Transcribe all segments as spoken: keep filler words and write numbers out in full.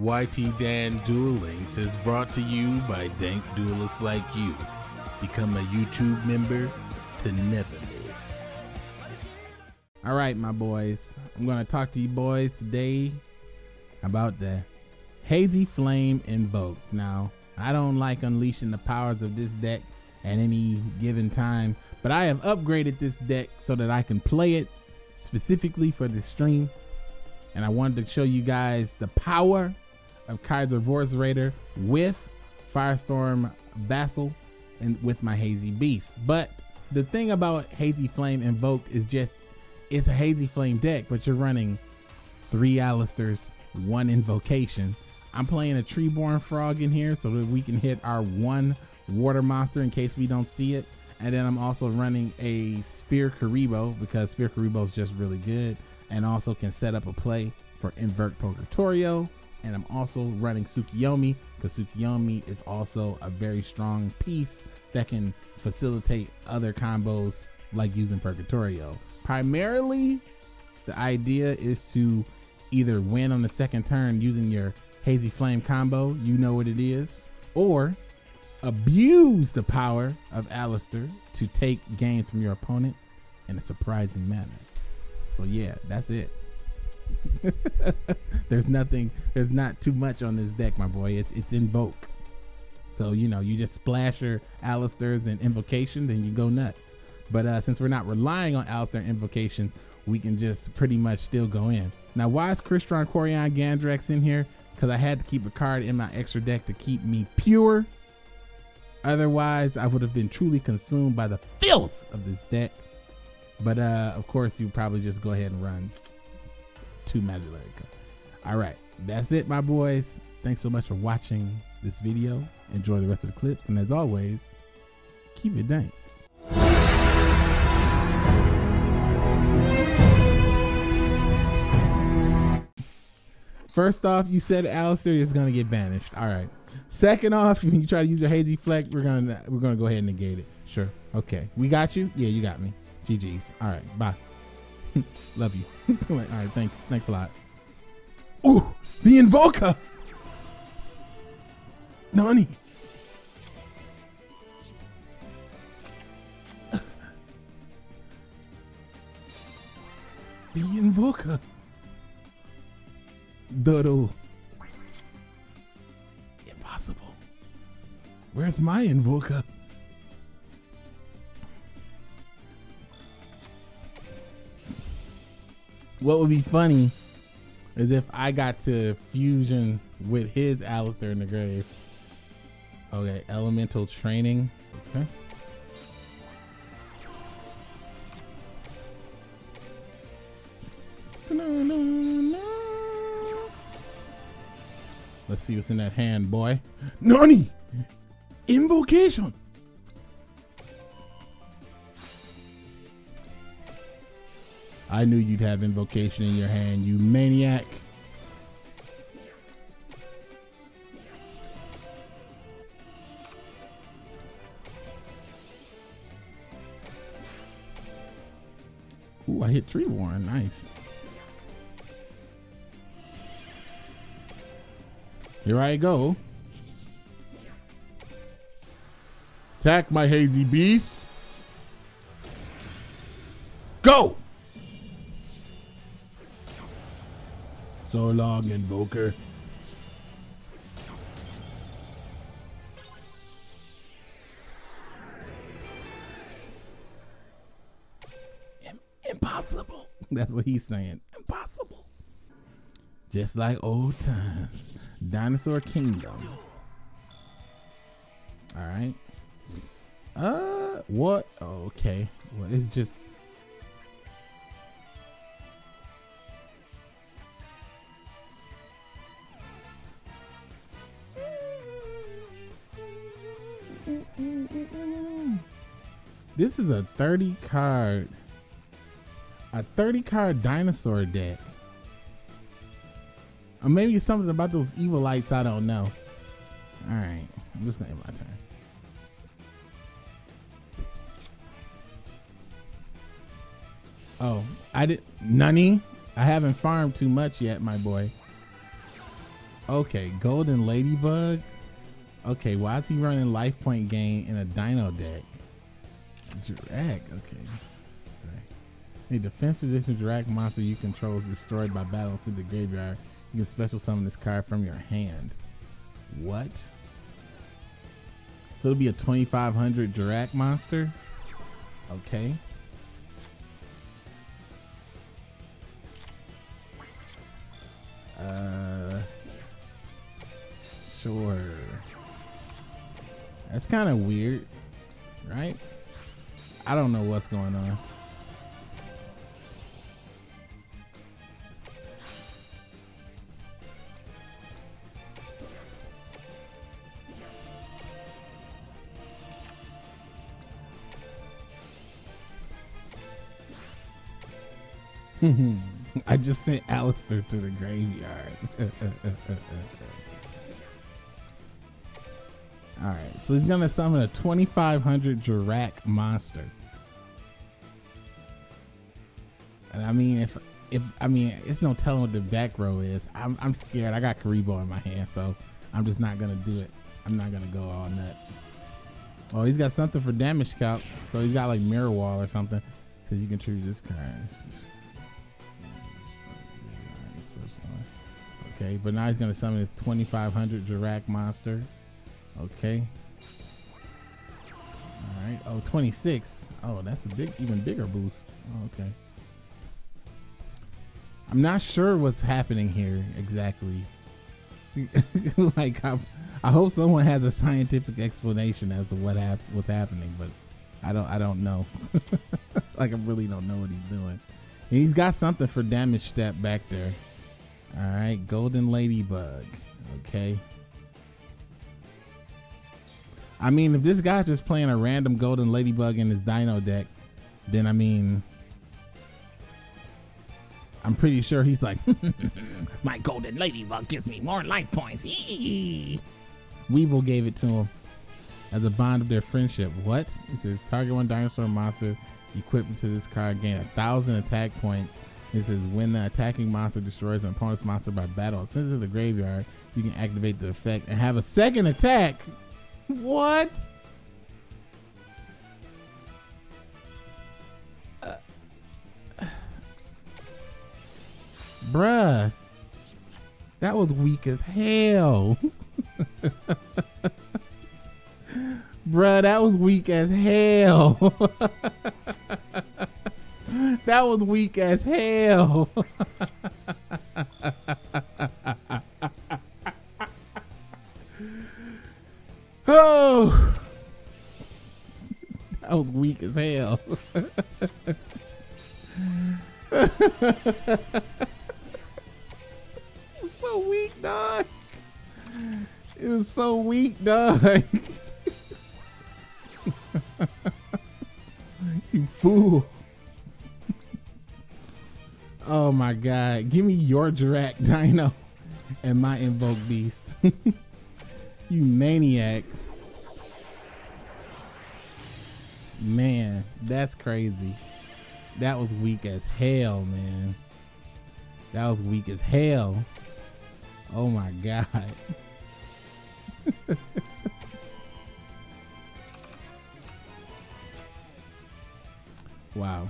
Y T Dan Duel Links is brought to you by dank duelists like you. Become a YouTube member to never miss. All right, my boys. I'm going to talk to you boys today about the Hazy Flame Invoke. Now, I don't like unleashing the powers of this deck at any given time, but I have upgraded this deck so that I can play it specifically for this stream. And I wanted to show you guys the power of Kaiser Vorz Raider with Firestorm Basil and with my Hazy Beast. But the thing about Hazy Flame Invoked is just, it's a Hazy Flame deck, but you're running three Aleisters, one Invocation. I'm playing a Treeborn Frog in here so that we can hit our one water monster in case we don't see it. And then I'm also running a Spear Karibo because Spear Karibo is just really good and also can set up a play for invert Purgatorio. And I'm also running Sukiyomi because Sukiyomi is also a very strong piece that can facilitate other combos like using Purgatorio. Primarily, the idea is to either win on the second turn using your Hazy Flame combo, you know what it is, or abuse the power of Aleister to take games from your opponent in a surprising manner. So yeah, that's it. There's nothing, there's not too much on this deck, my boy. It's it's Invoke. So, you know, you just splash your Aleisters and Invocation, then you go nuts. But uh, since we're not relying on Aleister and Invocation, we can just pretty much still go in. Now, why is Crystron Corian Gandrex in here? Because I had to keep a card in my extra deck to keep me pure. Otherwise, I would have been truly consumed by the filth of this deck. But uh, of course, you probably just go ahead and run two Magellarica. All right, that's it, my boys. Thanks so much for watching this video. Enjoy the rest of the clips. And as always, keep it dank. First off, you said Aleister is gonna get banished. All right. Second off, when you try to use a Hazy Fleck, we're gonna we're gonna go ahead and negate it. Sure. Okay. We got you. Yeah, you got me. G G's. All right. Bye. Love you. All right. Thanks. Thanks a lot. Ooh, the Invoker. Nani. The Invoker. Doodle. Impossible. Where's my Invoker? What would be funny is if I got to fusion with his Aleister in the grave. Okay, elemental training. Okay. Let's see what's in that hand, boy. Nani! Invocation! I knew you'd have Invocation in your hand, you maniac. Ooh, I hit Treeborn, nice. Here I go. Attack my Hazy Beast. Go! So long, Invoker. Im impossible. That's what he's saying. Impossible. Just like old times. Dinosaur Kingdom. All right. Uh, what? Oh, okay. Well, it's just. This is a thirty card. A thirty card dinosaur deck. Or maybe it's something about those evil lights, I don't know. All right, I'm just gonna end my turn. Oh, I did, Nani? I haven't farmed too much yet, my boy. Okay, Golden Ladybug. Okay, why is he running life point gain in a dino deck? Jirak, okay. A defense position Jirak monster you control is destroyed by battle into the graveyard. You can special summon this card from your hand. What? So it'll be a twenty-five hundred Jirak monster? Okay. Uh, sure. That's kind of weird, right? I don't know what's going on. I just sent Aleister to the graveyard. Alright, so he's gonna summon a twenty-five hundred Jirak monster. And I mean, if, if, I mean, it's no telling what the back row is. I'm, I'm scared. I got Karibo in my hand, so I'm just not gonna do it. I'm not gonna go all nuts. Oh, he's got something for damage count. So he's got like Mirror Wall or something. Says you can choose this card. Okay, but now he's gonna summon his twenty-five hundred Jirak monster. Okay. All right. Oh, twenty-six. Oh, that's a big, even bigger boost. Oh, okay. I'm not sure what's happening here exactly. Like, I, I hope someone has a scientific explanation as to what has, what's happening, but I don't. I don't know. Like, I really don't know what he's doing. And he's got something for damage step back there. All right, Golden Ladybug. Okay. I mean, if this guy's just playing a random Golden Ladybug in his dino deck, then I mean, I'm pretty sure he's like, my Golden Ladybug gives me more life points. Eee! Weevil gave it to him as a bond of their friendship. What? It says target one dinosaur monster equipped to this card, gain a thousand attack points. This is when the attacking monster destroys an opponent's monster by battle. Since it's the graveyard, you can activate the effect and have a second attack. What? Uh, bruh. That was weak as hell. Bruh, that was weak as hell. That was weak as hell. Oh, that was weak as hell. It was so weak, dog. It was so weak, dog. You fool. Oh my God, give me your Jirak Dino and my Invoke Beast. You maniac. Man, that's crazy. That was weak as hell, man. That was weak as hell. Oh my God. Wow.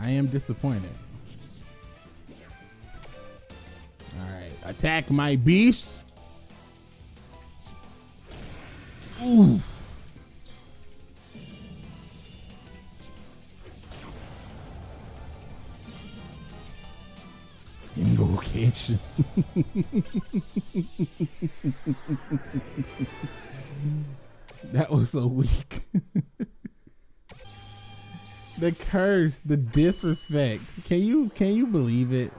I am disappointed. All right, attack my beast. Ooh. Invocation. That was so weak. The curse, the disrespect. Can you can you believe it?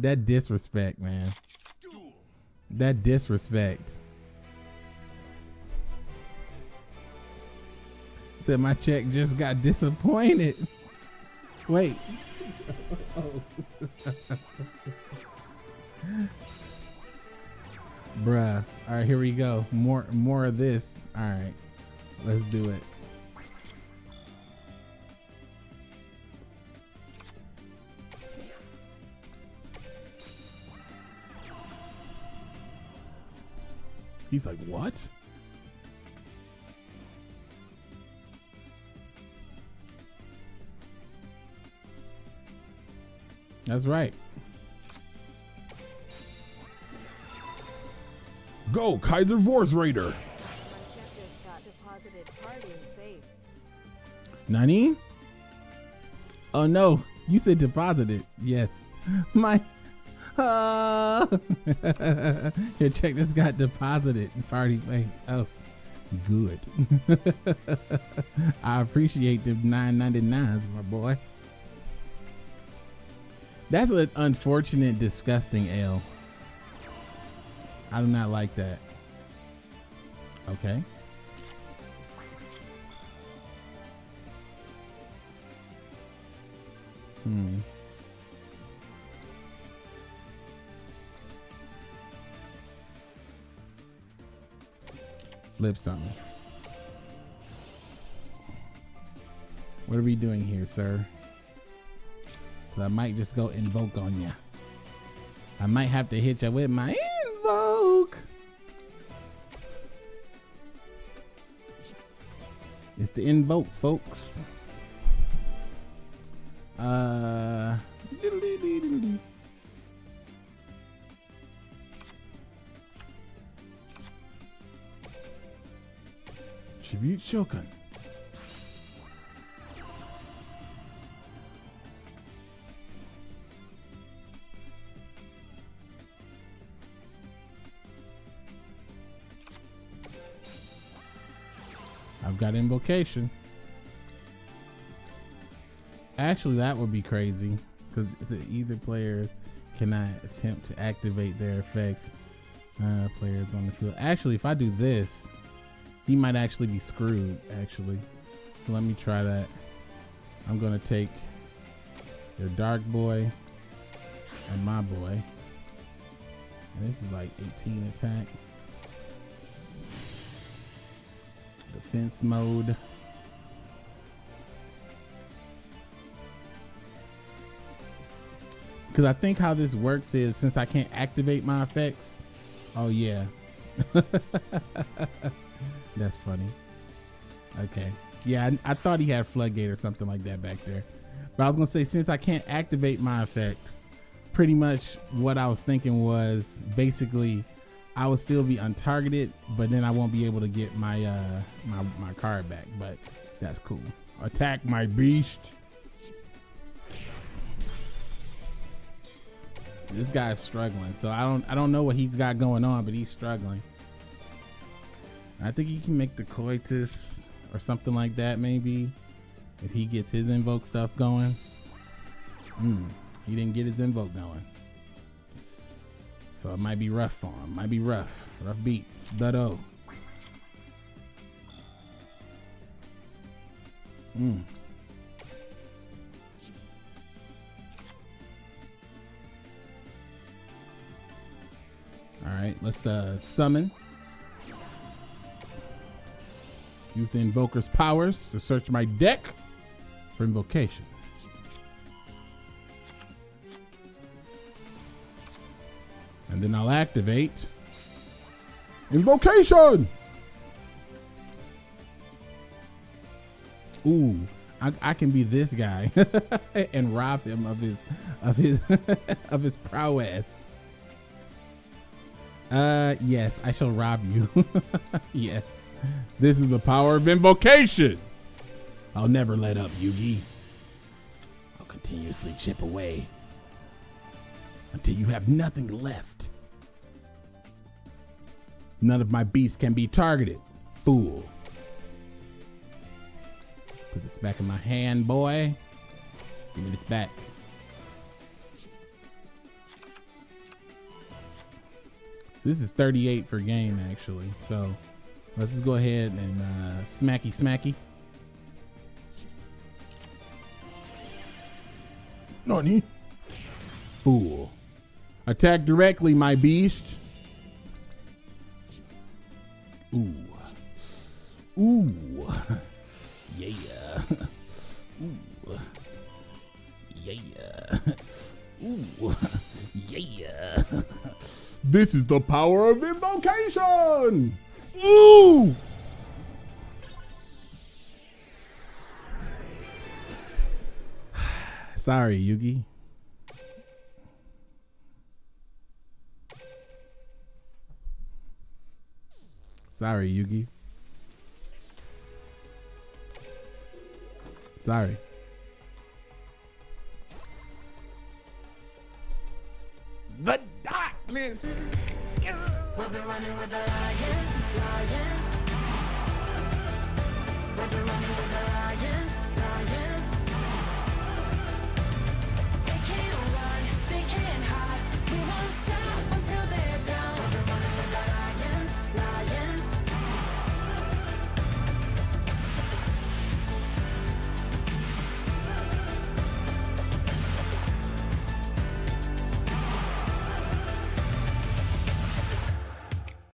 That disrespect, man. That disrespect. Said my check just got disappointed. Wait. Bruh. All right, here we go. More more of this. All right, let's do it. He's like, what? That's right. Go, Kaiser Vorz Raider! Nani? Oh no, you said deposited. Yes. My. Uh, Here, check this, got deposited in party face. Oh, good. I appreciate them nine ninety-nines, my boy. That's an unfortunate, disgusting L. I do not like that. Okay. Hmm. Flip something. What are we doing here, sir? I might just go invoke on ya. I might have to hit ya with my invoke. It's the invoke, folks. Uh, Tribute Shokun. I've got invocation. Actually, that would be crazy because either player cannot attempt to activate their effects. Uh, players on the field. Actually, if I do this, he might actually be screwed, actually. So let me try that. I'm gonna take your dark boy and my boy. And this is like eighteen attack. Defense mode. Because I think how this works is since I can't activate my effects. Oh yeah. That's funny. Okay. Yeah, I, I thought he had floodgate or something like that back there. But I was gonna say, since I can't activate my effect, pretty much what I was thinking was basically I will still be untargeted, but then I won't be able to get my uh, my, my card back, but that's cool. Attack my beast. This guy is struggling, so I don't I don't know what he's got going on, but he's struggling. I think he can make the coitus or something like that, maybe, if he gets his invoke stuff going. Mm, he didn't get his invoke going. So it might be rough for him. Might be rough. Rough beats. Dutto. Mm. All right, let's uh, summon. Use the invoker's powers to search my deck for invocation. And then I'll activate invocation. Ooh, I, I can be this guy and rob him of his of his of his prowess. Uh, yes, I shall rob you. Yes, this is the power of invocation. I'll never let up, Yugi. I'll continuously chip away until you have nothing left. None of my beasts can be targeted, fool. Put this back in my hand, boy. Give me this back. So this is thirty-eight for game, actually. So let's just go ahead and uh, smacky smacky. Nani? Fool. Attack directly, my beast. Ooh. Ooh. Yeah. Ooh. Yeah. Ooh. Yeah. This is the power of invocation. Ooh. Sorry, Yugi. Sorry, Yugi. Sorry. The darkness. We'll be running with the lions, lions.